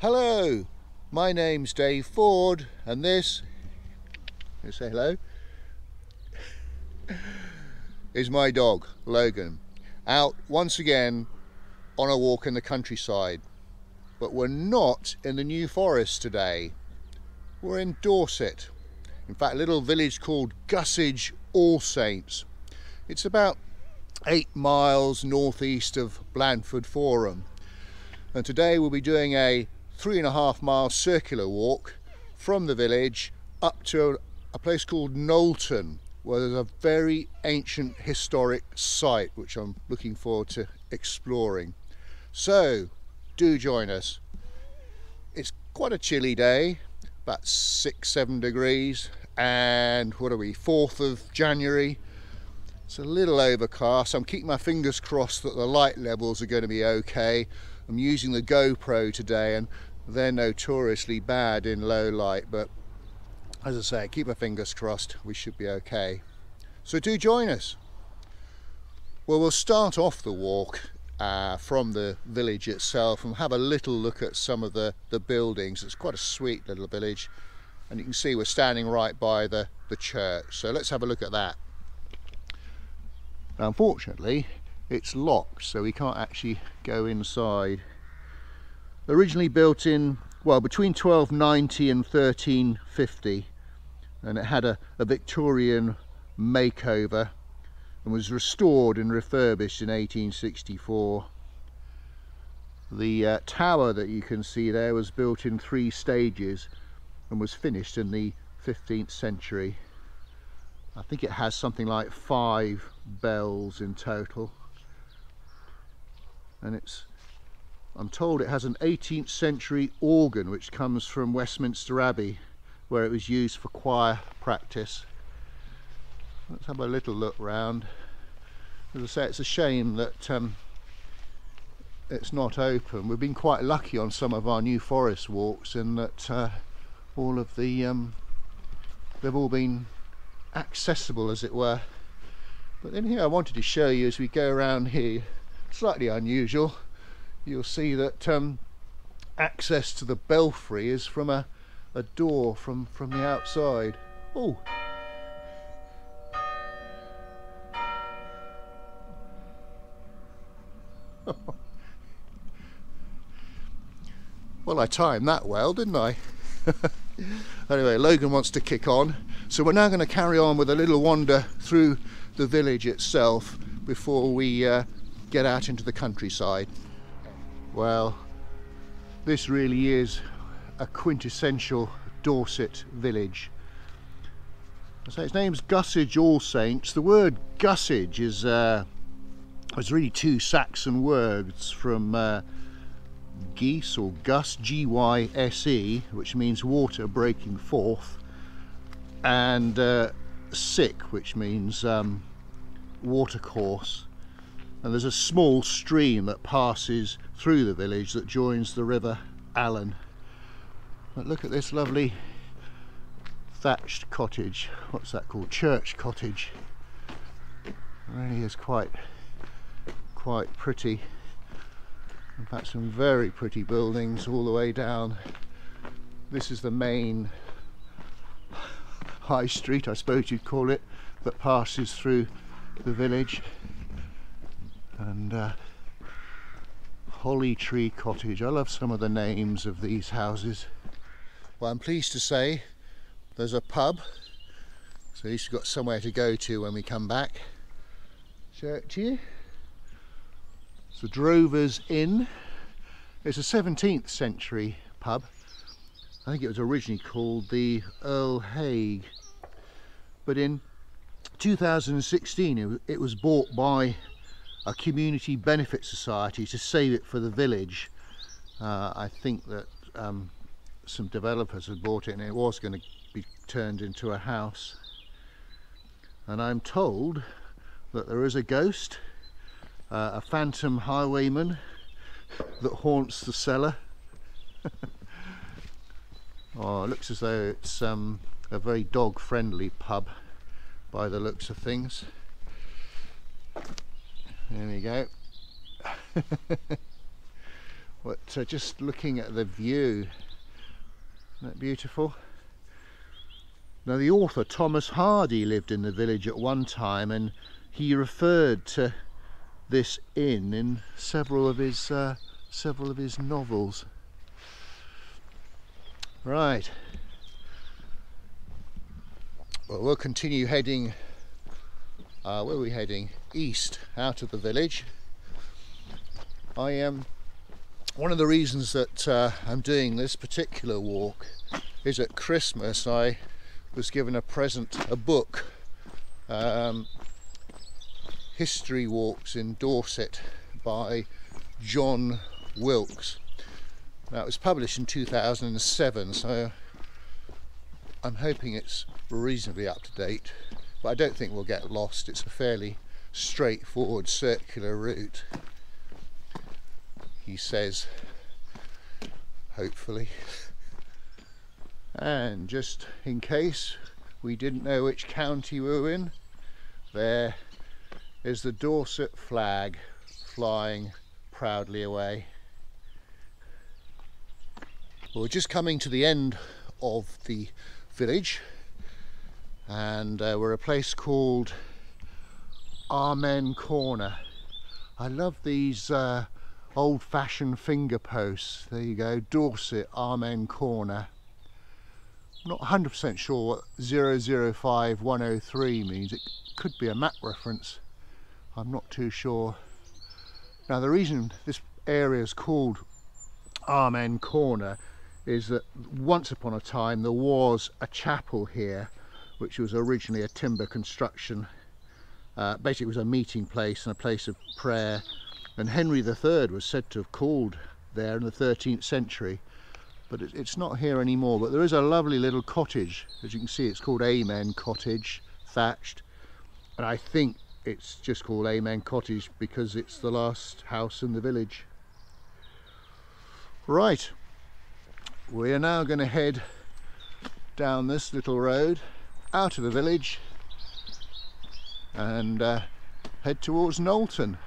Hello, my name's Dave Ford and this, say hello, is my dog Logan, out once again on a walk in the countryside. But we're not in the New Forest today, we're in Dorset, in fact a little village called Gussage All Saints. It's about 8 miles northeast of Blandford Forum, and today we'll be doing a 3.5 mile circular walk from the village up to a place called Knowlton, where there's a very ancient historic site which I'm looking forward to exploring. So do join us. It's quite a chilly day, about 6-7 degrees, and what are we, 4th of January. It's a little overcast. I'm keeping my fingers crossed that the light levels are going to be okay. I'm using the GoPro today and they're notoriously bad in low light, but as I say, keep our fingers crossed, we should be okay. So do join us. Well, we'll start off the walk from the village itself and have a little look at some of the buildings. It's quite a sweet little village, and you can see we're standing right by the church, so let's have a look at that. Now, unfortunately it's locked, so we can't actually go inside. Originally built in, well, between 1290 and 1350, and it had a Victorian makeover and was restored and refurbished in 1864. The tower that you can see there was built in 3 stages and was finished in the 15th century. I think it has something like 5 bells in total, and it's, I'm told it has an 18th century organ which comes from Westminster Abbey, where it was used for choir practice. Let's have a little look round. As I say, it's a shame that it's not open. We've been quite lucky on some of our New Forest walks in that all of the they've all been accessible, as it were. But in here I wanted to show you, as we go around here, slightly unusual, you'll see that access to the belfry is from a door from the outside. Oh, well, I timed that well, didn't I? Anyway, Logan wants to kick on, so we're now going to carry on with a little wander through the village itself before we get out into the countryside. Well, this really is a quintessential Dorset village. So its name's Gussage All Saints. The word gussage is really 2 Saxon words from geese or gus, G-Y-S-E, which means water breaking forth, and sick, which means watercourse. And there's a small stream that passes through the village that joins the River Allen. But look at this lovely thatched cottage. What's that called? Church cottage. It really is quite pretty. In fact, some very pretty buildings all the way down. This is the main high street, I suppose you'd call it, that passes through the village. And Holly Tree Cottage. I love some of the names of these houses. Well, I'm pleased to say there's a pub, so at least we've got somewhere to go to when we come back. Church here. It's the Drovers Inn. It's a 17th century pub. I think it was originally called the Earl Hague, but in 2016 it was bought by a community benefit society to save it for the village. I think that some developers had bought it and it was going to be turned into a house. And I'm told that there is a ghost, a phantom highwayman that haunts the cellar. Oh, it looks as though it's a very dog friendly pub by the looks of things. There we go. But just looking at the view, isn't that beautiful? Now the author Thomas Hardy lived in the village at one time, and he referred to this inn in several of his novels. Right, well, we'll continue heading, where are we heading? East, out of the village. I am, one of the reasons that I'm doing this particular walk is at Christmas I was given a present, a book, History Walks in Dorset by John Wilkes. Now, it was published in 2007, so I'm hoping it's reasonably up to date, but I don't think we'll get lost. It's a fairly straightforward circular route, he says, hopefully. And just in case we didn't know which county we were in, there is the Dorset flag flying proudly away. We're just coming to the end of the village, and we're a place called Armen Corner. I love these old-fashioned finger posts. There you go, Dorset, Armen Corner. I'm not 100% sure what 005103 means. It could be a map reference, I'm not too sure. Now the reason this area is called Armen Corner is that once upon a time there was a chapel here, which was originally a timber construction. Basically, it was a meeting place and a place of prayer, and Henry III was said to have called there in the 13th century, but it's not here anymore. But there is a lovely little cottage, as you can see. It's called Amen Cottage, thatched, and I think it's just called Amen Cottage because it's the last house in the village. Right, we are now going to head down this little road out of the village and head towards Knowlton.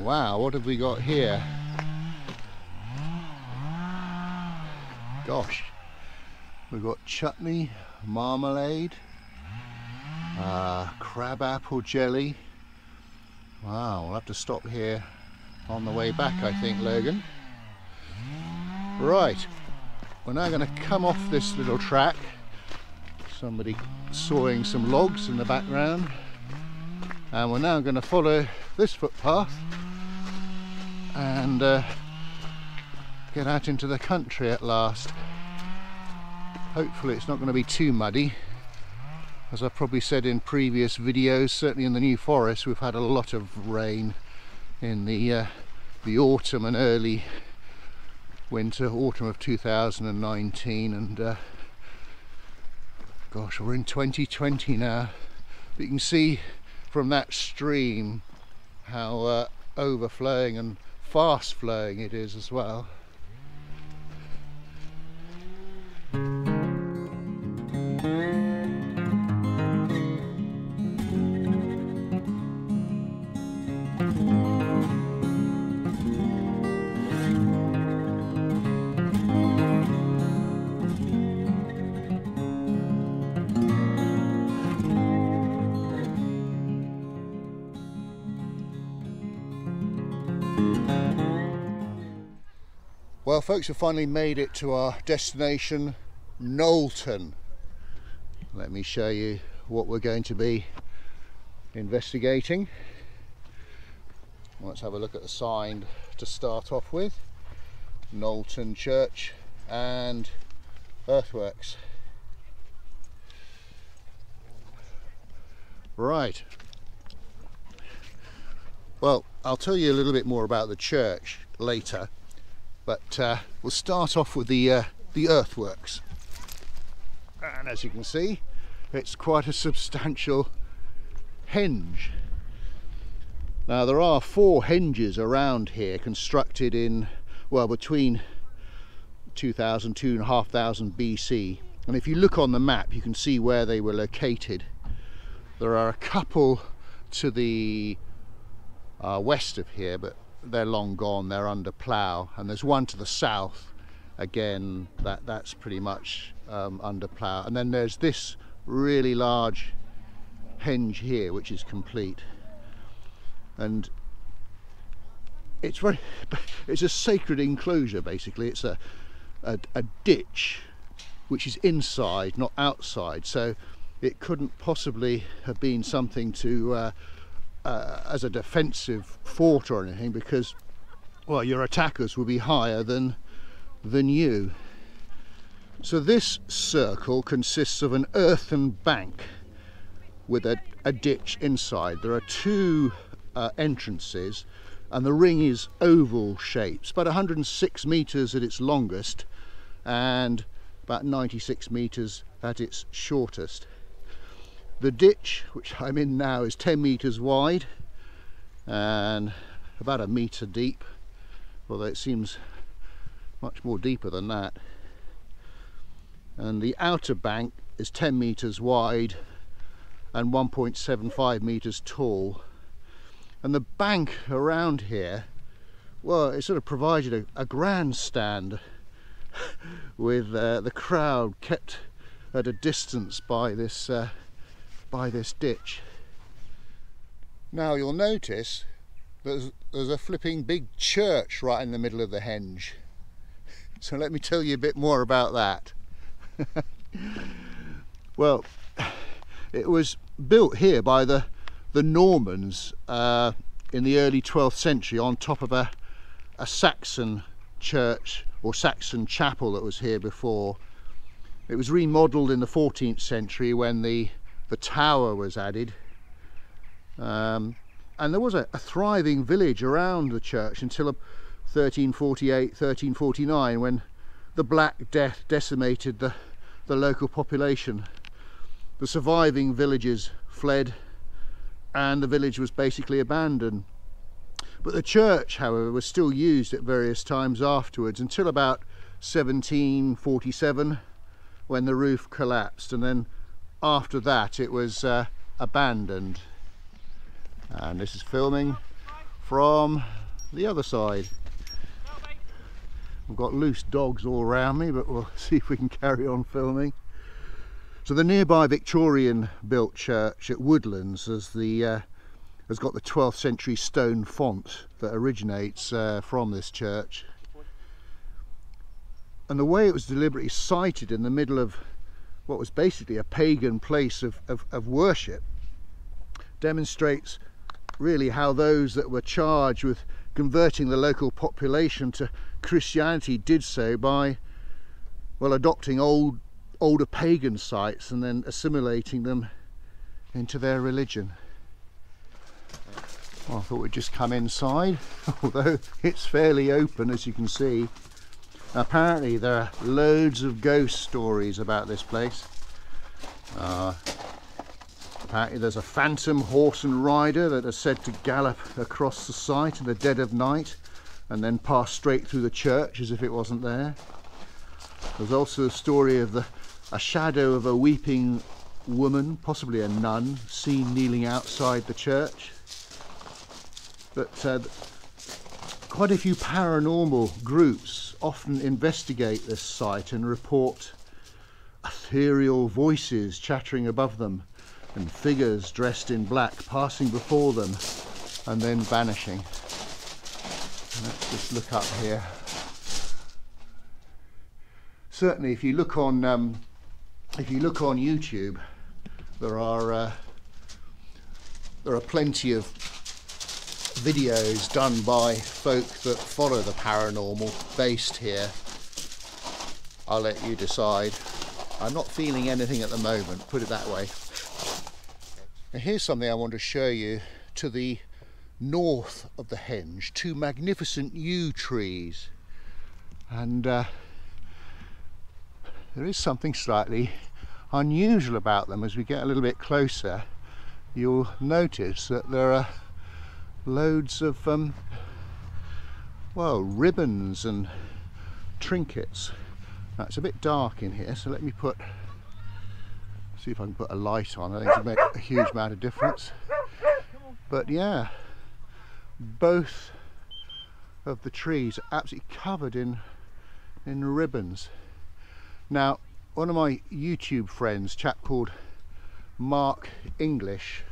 Wow, what have we got here? Gosh, we've got chutney, marmalade, crab apple jelly. Wow, we'll have to stop here on the way back, I think, Logan. Right, we're now going to come off this little track. Somebody sawing some logs in the background, and we're now going to follow this footpath and get out into the country at last. Hopefully it's not going to be too muddy. As I probably said in previous videos, certainly in the New Forest we've had a lot of rain in the autumn and early winter, autumn of 2019, and gosh, we're in 2020 now. But you can see from that stream how overflowing and fast flowing it is as well. Well, folks, have finally made it to our destination, Knowlton. Let me show you what we're going to be investigating. Let's have a look at the sign to start off with. Knowlton Church and earthworks. Right. Well, I'll tell you a little bit more about the church later, but we'll start off with the earthworks. And as you can see, it's quite a substantial henge. Now there are 4 henges around here constructed in, well, between 2000 to 2500 BC, and if you look on the map you can see where they were located. There are a couple to the west of here, but they're long gone, they're under plough, and there's one to the south again that's pretty much under plough, and then there's this really large henge here which is complete. And it's a sacred enclosure basically. It's a ditch which is inside, not outside, so it couldn't possibly have been something to as a defensive fort or anything, because, well, your attackers would be higher than you. So this circle consists of an earthen bank with a ditch inside. There are 2 entrances, and the ring is oval shaped. It's about 106 meters at its longest and about 96 meters at its shortest. The ditch which I'm in now is 10 meters wide and about a meter deep, although it seems much more deeper than that. And the outer bank is 10 meters wide and 1.75 meters tall. And the bank around here, well, it sort of provided a grandstand with the crowd kept at a distance by this ditch. Now you'll notice there's a flipping big church right in the middle of the henge. So let me tell you a bit more about that. Well, it was built here by the Normans in the early 12th century on top of a Saxon church or Saxon chapel that was here before. It was remodeled in the 14th century when the tower was added, and there was a thriving village around the church until 1348, 1349, when the Black Death decimated the local population. The surviving villages fled and the village was basically abandoned. But the church, however, was still used at various times afterwards until about 1747 when the roof collapsed, and then after that it was abandoned. And this is filming from the other side. I've got loose dogs all around me, but we'll see if we can carry on filming. So the nearby Victorian-built church at Woodlands has got the 12th century stone font that originates from this church. And the way it was deliberately sited in the middle of what was basically a pagan place of worship demonstrates really how those that were charged with converting the local population to Christianity did so by, well, adopting older pagan sites and then assimilating them into their religion. Well, I thought we'd just come inside, although it's fairly open as you can see. Apparently there are loads of ghost stories about this place. Apparently there's a phantom horse and rider that are said to gallop across the site in the dead of night and then pass straight through the church as if it wasn't there. There's also a story of a shadow of a weeping woman, possibly a nun, seen kneeling outside the church. But quite a few paranormal groups often investigate this site and report ethereal voices chattering above them and figures dressed in black passing before them and then vanishing. And let's just look up here. Certainly, if you look on YouTube, there are plenty of videos done by folk that follow the paranormal based here. I'll let you decide. I'm not feeling anything at the moment, put it that way. Now here's something I want to show you. To the north of the henge, 2 magnificent yew trees, and there is something slightly unusual about them, as we get a little bit closer, you'll notice that there are loads of well, ribbons and trinkets. Now, it's a bit dark in here, so let me put, see if I can put a light on. I think it'll make a huge amount of difference. But yeah, both of the trees are absolutely covered in ribbons. Now, one of my YouTube friends, a chap called Mark English,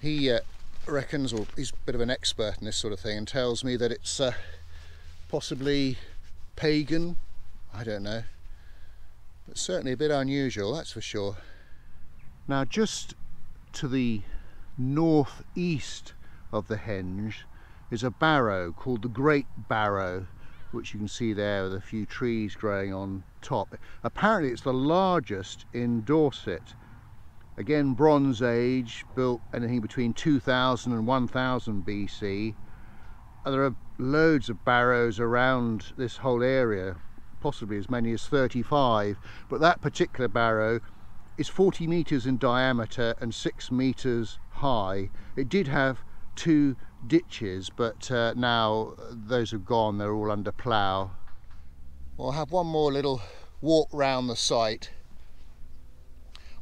he reckons, or he's a bit of an expert in this sort of thing, and tells me that it's possibly pagan, I don't know, but certainly a bit unusual, that's for sure. Now, just to the northeast of the Henge is a barrow called the Great Barrow, which you can see there with a few trees growing on top. Apparently it's the largest in Dorset. Again, Bronze Age, built anything between 2000 and 1000 BC. There are loads of barrows around this whole area, possibly as many as 35, but that particular barrow is 40 metres in diameter and 6 metres high. It did have two ditches, but now those have gone, they're all under plough. Well, I'll have one more little walk round the site.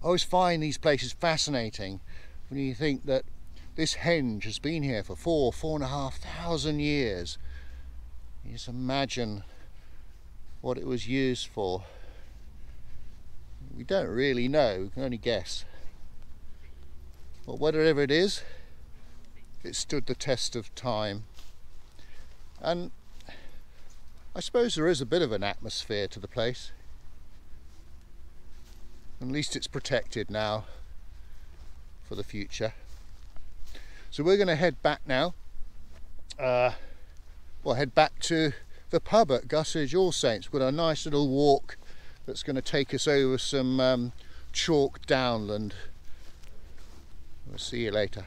I always find these places fascinating when you think that this Henge has been here for 4,500 years. You just imagine what it was used for. We don't really know, we can only guess. But whatever it is, it stood the test of time. And I suppose there is a bit of an atmosphere to the place. At least it's protected now for the future. So we're going to head back now. We'll head back to the pub at Gussage All Saints. We've got a nice little walk that's going to take us over some chalk downland. We'll see you later.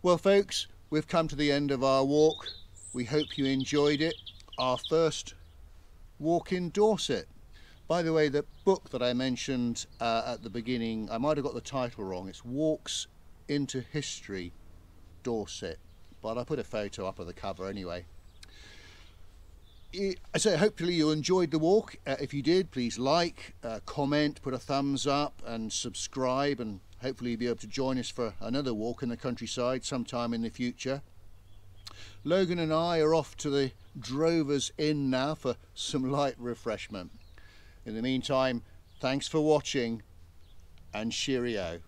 Well, folks, we've come to the end of our walk. We hope you enjoyed it, our first walk in Dorset. By the way, the book that I mentioned at the beginning, I might have got the title wrong. It's Walks into History, Dorset. But I put a photo up of the cover anyway. So hopefully you enjoyed the walk. If you did, please like, comment, put a thumbs up and subscribe, and hopefully you'll be able to join us for another walk in the countryside sometime in the future. Logan and I are off to the Drovers Inn now for some light refreshment. In the meantime, thanks for watching and cheerio.